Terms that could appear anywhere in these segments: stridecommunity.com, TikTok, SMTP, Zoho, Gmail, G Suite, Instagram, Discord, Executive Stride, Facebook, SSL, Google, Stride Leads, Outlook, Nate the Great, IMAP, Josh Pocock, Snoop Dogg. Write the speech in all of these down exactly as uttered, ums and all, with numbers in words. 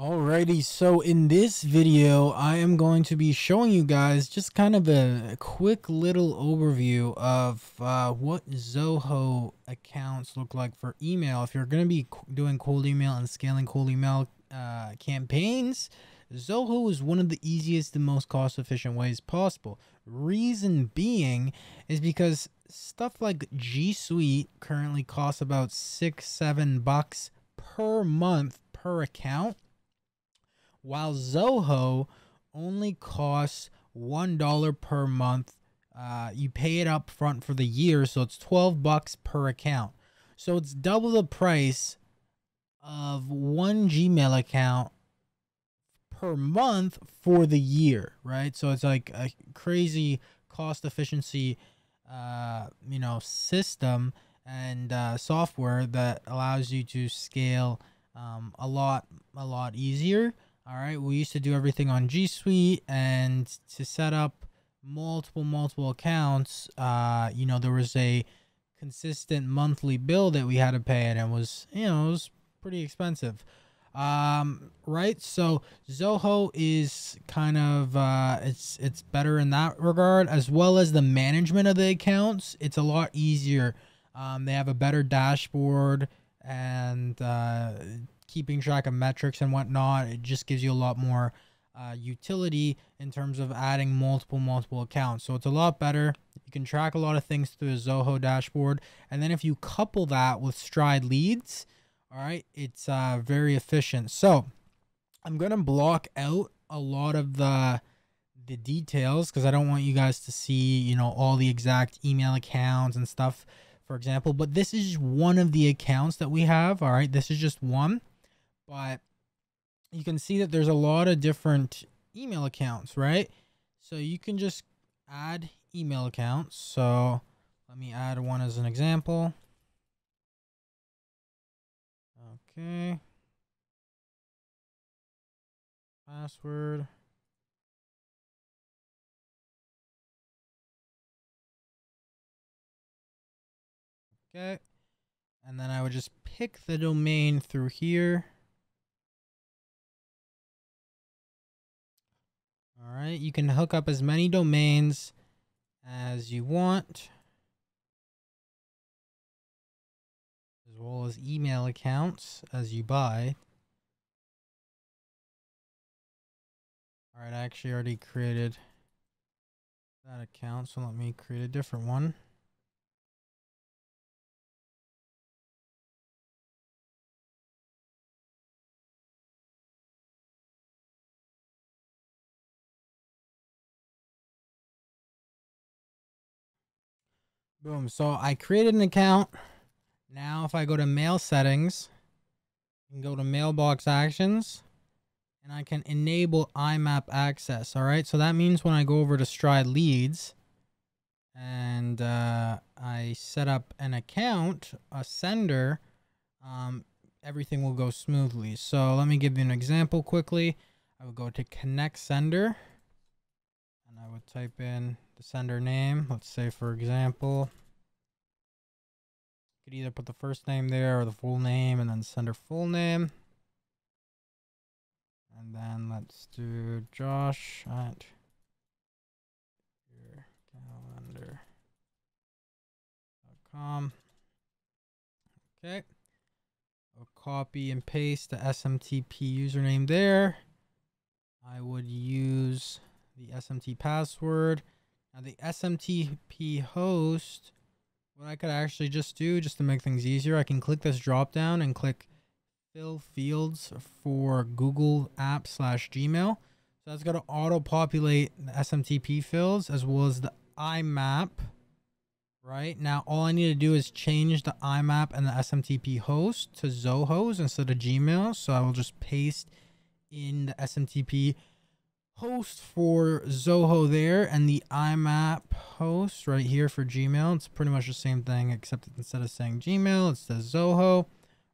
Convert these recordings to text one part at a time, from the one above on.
Alrighty, so in this video, I am going to be showing you guys just kind of a quick little overview of uh, what Zoho accounts look like for email. If you're going to be doing cold email and scaling cold email uh, campaigns, Zoho is one of the easiest and most cost-efficient ways possible. Reason being is because stuff like G Suite currently costs about six, seven bucks per month per account, while Zoho only costs one dollar per month. Uh, you pay it up front for the year, so it's twelve bucks per account. So it's double the price of one Gmail account per month for the year, right? So it's like a crazy cost efficiency, uh, you know, system and uh, software that allows you to scale um, a lot, a lot easier. All right, we used to do everything on G Suite, and to set up multiple, multiple accounts, uh, you know, there was a consistent monthly bill that we had to pay, and it was, you know, it was pretty expensive, um, right? So Zoho is kind of, uh, it's, it's better in that regard, as well as the management of the accounts. It's a lot easier. Um, they have a better dashboard and, uh, keeping track of metrics and whatnot. It just gives you a lot more uh, utility in terms of adding multiple, multiple accounts. So it's a lot better. You can track a lot of things through a Zoho dashboard. And then if you couple that with Stride Leads, all right, it's uh, very efficient. So I'm going to block out a lot of the, the details because I don't want you guys to see, you know, all the exact email accounts and stuff, for example. But this is one of the accounts that we have. All right, this is just one. But you can see that there's a lot of different email accounts, right? So you can just add email accounts. So let me add one as an example. Okay. Password. Okay. And then I would just pick the domain through here. All right, you can hook up as many domains as you want, as well as email accounts as you buy. All right, I actually already created that account, so let me create a different one. Boom. So I created an account. Now, if I go to mail settings and go to mailbox actions, and I can enable I MAP access. All right. So that means when I go over to Stride Leads and uh, I set up an account, a sender, um, everything will go smoothly. So let me give you an example quickly. I would go to connect sender and I would type in sender name. Let's say, for example, you could either put the first name there or the full name, and then sender full name. And then let's do Josh at your calendar dot com. Okay. I'll copy and paste the S M T P username there. I would use the S M T P password. Now the S M T P host, what I could actually just do just to make things easier, I can click this drop down and click fill fields for Google app slash Gmail. So that's going to auto populate the S M T P fields as well as the I MAP, right? Now all I need to do is change the I MAP and the S M T P host to Zoho's instead of Gmail. So I will just paste in the S M T P host for Zoho there and the I MAP host right here for Gmail. It's pretty much the same thing, except instead of saying Gmail, it says Zoho,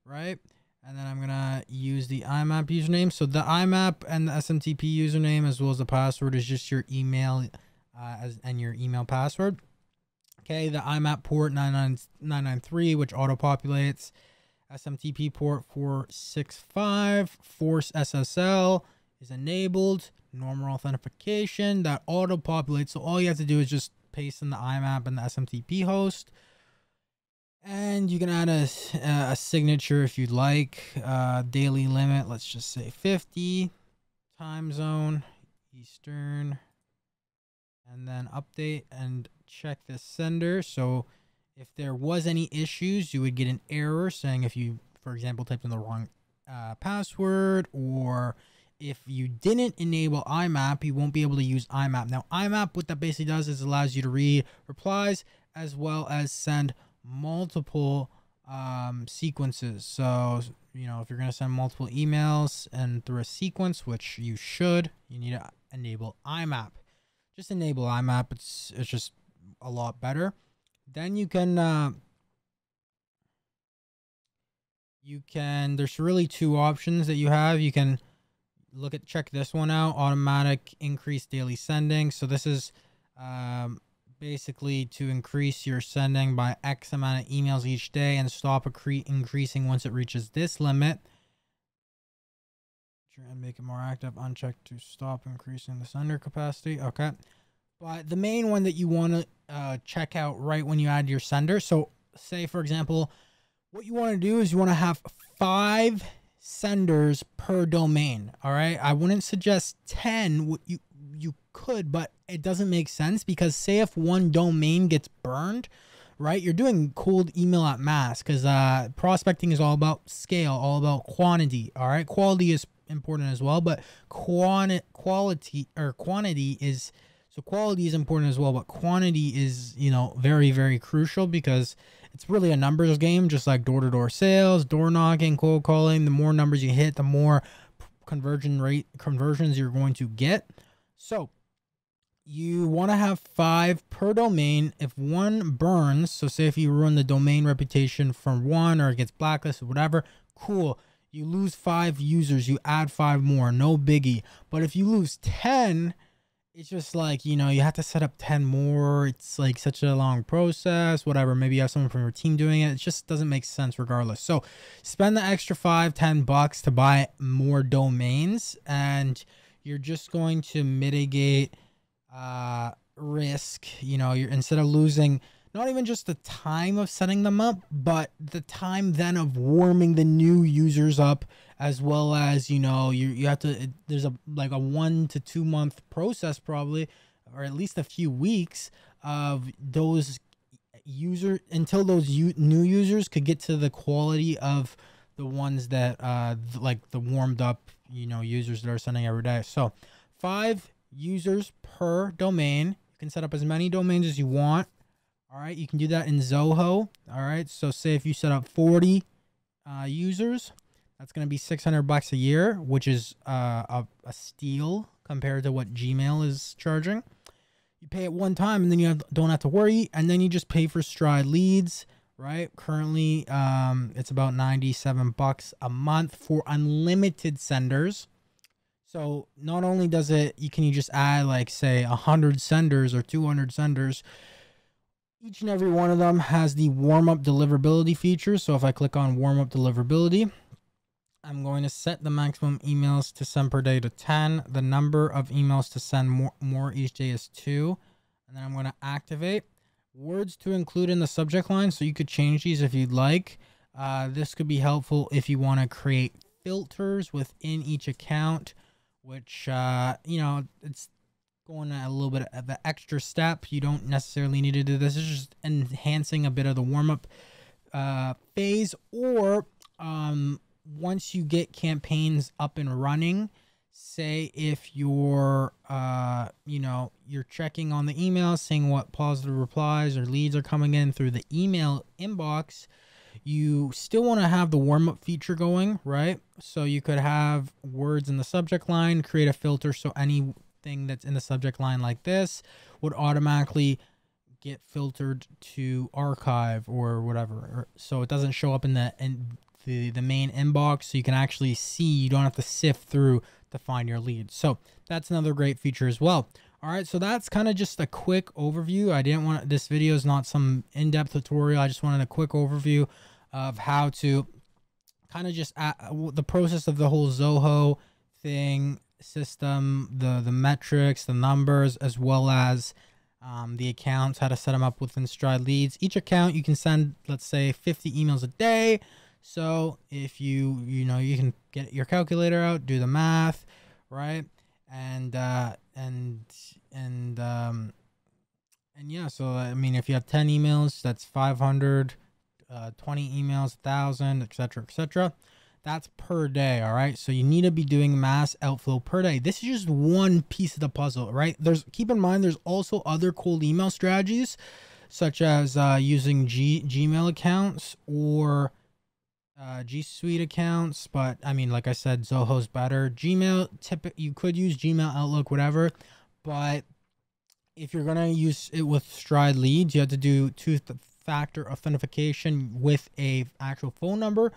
right? And then I'm going to use the I MAP username. So the I MAP and the S M T P username, as well as the password, is just your email uh, as, and your email password. Okay, the I MAP port nine nine nine nine three, which auto-populates. S M T P port four sixty-five, force S S L is enabled, normal authentication that auto populates. So all you have to do is just paste in the I MAP and the S M T P host. And you can add a, a signature if you'd like. Uh, daily limit, let's just say fifty. Time zone, Eastern. And then update and check the sender. So if there was any issues, you would get an error saying if you, for example, typed in the wrong uh, password, or if you didn't enable I MAP, you won't be able to use I MAP. Now, I MAP, what that basically does is it allows you to read replies as well as send multiple um, sequences. So, you know, if you're going to send multiple emails and through a sequence, which you should, you need to enable I MAP. Just enable I MAP. It's, it's just a lot better. Then you can, uh, you can, there's really two options that you have. You can look at, check this one out, automatic increase daily sending. So this is, um, basically to increase your sending by X amount of emails each day and stop increasing once it reaches this limit. Try and make it more active, uncheck to stop increasing the sender capacity. Okay. But the main one that you want to uh, check out right when you add your sender. So say, for example, what you want to do is you want to have five senders per domain. All right. I wouldn't suggest ten. What you, you could, but it doesn't make sense, because say if one domain gets burned, right, you're doing cold email at mass, because uh, prospecting is all about scale, all about quantity. All right. Quality is important as well, but quanti quality or quantity is, so quality is important as well, but quantity is, you know, very, very crucial, because it's really a numbers game, just like door-to-door sales, door knocking, cold calling. The more numbers you hit, the more conversion rate conversions you're going to get. So you want to have five per domain. If one burns, so say if you ruin the domain reputation from one, or it gets blacklisted, whatever, cool. You lose five users, you add five more, no biggie. But if you lose ten, it's just like, you know, you have to set up ten more. It's like such a long process, whatever. Maybe you have someone from your team doing it. It just doesn't make sense regardless. So spend the extra five, ten bucks to buy more domains, and you're just going to mitigate uh, risk. You know, you're instead of losing not even just the time of setting them up, but the time then of warming the new users up, as well as, you know, you, you have to, it, there's a, like a one to two month process probably, or at least a few weeks of those user until those u new users could get to the quality of the ones that, uh, th like the warmed up, you know, users that are sending every day. So five users per domain. You can set up as many domains as you want. All right. You can do that in Zoho. All right. So say if you set up forty, uh, users, that's going to be six hundred bucks a year, which is uh, a, a steal compared to what Gmail is charging. You pay it one time, and then you have, don't have to worry. And then you just pay for Stride Leads, right? Currently, um, it's about ninety-seven bucks a month for unlimited senders. So not only does it, you can you just add like say one hundred senders or two hundred senders. Each and every one of them has the warm-up deliverability feature. So if I click on warm-up deliverability, I'm going to set the maximum emails to send per day to ten. The number of emails to send more, more each day is two. And then I'm going to activate words to include in the subject line. So you could change these if you'd like. Uh, this could be helpful if you want to create filters within each account, which, uh, you know, it's going a little bit of the extra step. You don't necessarily need to do this. It's just enhancing a bit of the warm-up uh, phase, or, um, once you get campaigns up and running, say if you're, uh, you know, you're checking on the email, seeing what positive replies or leads are coming in through the email inbox, you still want to have the warm up feature going, right? So you could have words in the subject line, create a filter. So anything that's in the subject line like this would automatically get filtered to archive or whatever. So it doesn't show up in the, in The, the main inbox, so you can actually see, you don't have to sift through to find your leads. So that's another great feature as well. All right, so that's kind of just a quick overview. I didn't want, this video is not some in-depth tutorial. I just wanted a quick overview of how to kind of just at the process of the whole Zoho thing, system, the the metrics, the numbers, as well as um, the accounts, how to set them up within Stride Leads. Each account you can send, let's say, fifty emails a day. So if you, you know, you can get your calculator out, do the math, right? And, uh, and, and, um, and yeah, so, I mean, if you have ten emails, that's five hundred, uh, twenty emails, one thousand, et cetera, et cetera. That's per day. All right. So you need to be doing mass outflow per day. This is just one piece of the puzzle, right? There's, keep in mind, there's also other cold email strategies, such as, uh, using G Gmail accounts or, Uh, G Suite accounts, but I mean, like I said, Zoho's better. Gmail, tip, you could use Gmail, Outlook, whatever, but if you're gonna use it with Stride Leads, you have to do two-factor authentication with a actual phone number.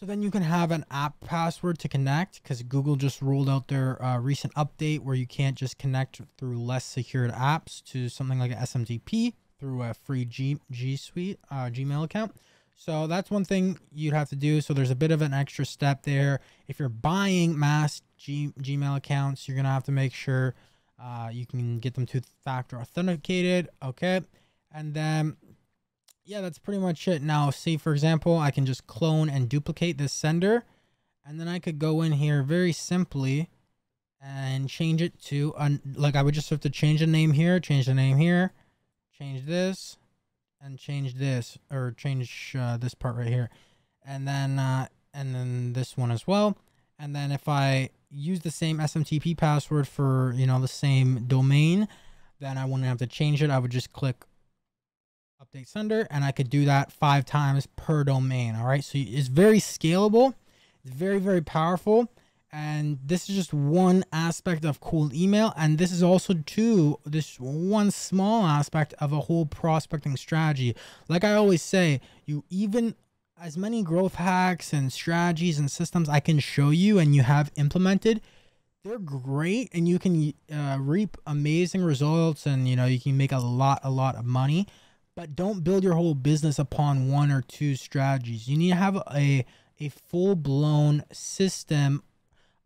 So then you can have an app password to connect, because Google just rolled out their uh, recent update where you can't just connect through less secured apps to something like an S M T P through a free G G Suite uh, Gmail account. So that's one thing you'd have to do. So there's a bit of an extra step there. If you're buying mass G Gmail accounts, you're going to have to make sure uh, you can get them two-factor authenticated. Okay. And then, yeah, that's pretty much it. Now, see, for example, I can just clone and duplicate this sender. And then I could go in here very simply and change it to, like, I would just have to change the name here, change the name here, change this, and change this, or change uh, this part right here, and then uh, and then this one as well. And then if I use the same S M T P password for, you know, the same domain, then I wouldn't have to change it. I would just click update sender, and I could do that five times per domain. All right, so it's very scalable, it's very very powerful, and this is just one aspect of cold email. And this is also too, this one small aspect of a whole prospecting strategy. Like I always say, you, even as many growth hacks and strategies and systems I can show you and you have implemented, they're great, and you can uh, reap amazing results, and you know, you can make a lot a lot of money. But don't build your whole business upon one or two strategies. You need to have a a full-blown system,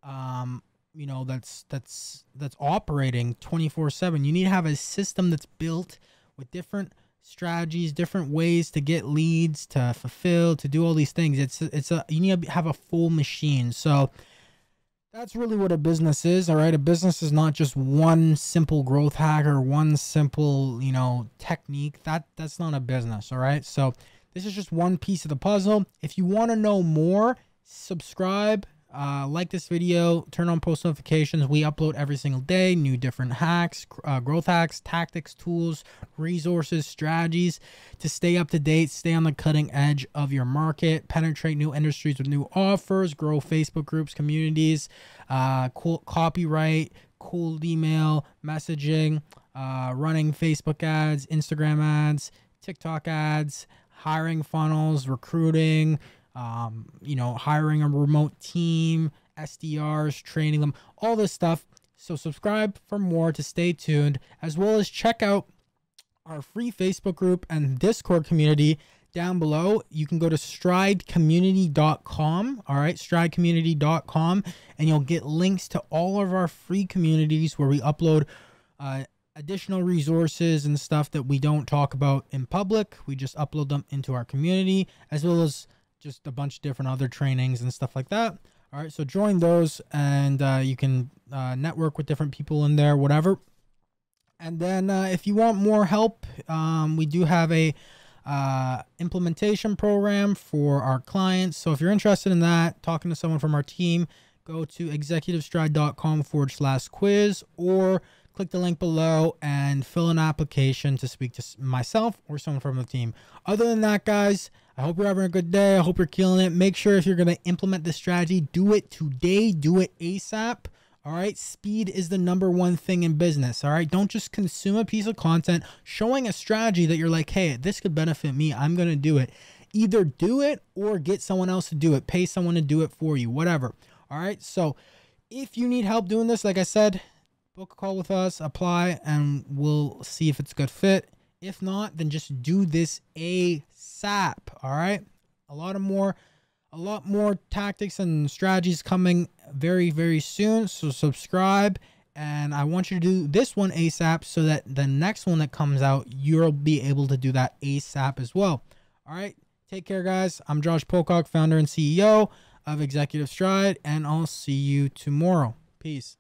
um you know, that's that's that's operating twenty-four seven. You need to have a system that's built with different strategies, different ways to get leads, to fulfill, to do all these things. It's it's a you need to have a full machine. So that's really what a business is. All right, a business is not just one simple growth hack or one simple, you know, technique. That that's not a business. All right, so this is just one piece of the puzzle. If you want to know more, subscribe. Uh, like this video, turn on post notifications. We upload every single day, new different hacks, uh, growth hacks, tactics, tools, resources, strategies to stay up to date, stay on the cutting edge of your market, penetrate new industries with new offers, grow Facebook groups, communities, uh, cool copyright, cold email, messaging, uh, running Facebook ads, Instagram ads, TikTok ads, hiring funnels, recruiting, Um, you know, hiring a remote team, S D Rs, training them, all this stuff. So subscribe for more to stay tuned, as well as check out our free Facebook group and Discord community down below. You can go to stride community dot com. All right, stride community dot com, and you'll get links to all of our free communities where we upload uh, additional resources and stuff that we don't talk about in public. We just upload them into our community, as well as just a bunch of different other trainings and stuff like that. All right, so join those, and uh, you can uh, network with different people in there, whatever. And then uh, if you want more help, um, we do have a uh, implementation program for our clients. So if you're interested in that, talking to someone from our team, go to executive stride dot com forward slash quiz, or click the link below and fill an application to speak to myself or someone from the team. Other than that, guys, I hope you're having a good day. I hope you're killing it. Make sure if you're going to implement this strategy, do it today. Do it ASAP. All right. Speed is the number one thing in business. All right. Don't just consume a piece of content showing a strategy that you're like, hey, this could benefit me, I'm going to do it. Either do it or get someone else to do it. Pay someone to do it for you, whatever. All right. So if you need help doing this, like I said, book a call with us, apply, and we'll see if it's a good fit. If not, then just do this ASAP. All right. A lot of more, a lot more tactics and strategies coming very, very soon. So subscribe, and I want you to do this one ASAP so that the next one that comes out, you'll be able to do that ASAP as well. All right. Take care, guys. I'm Josh Pocock, founder and C E O of Executive Stride, and I'll see you tomorrow. Peace.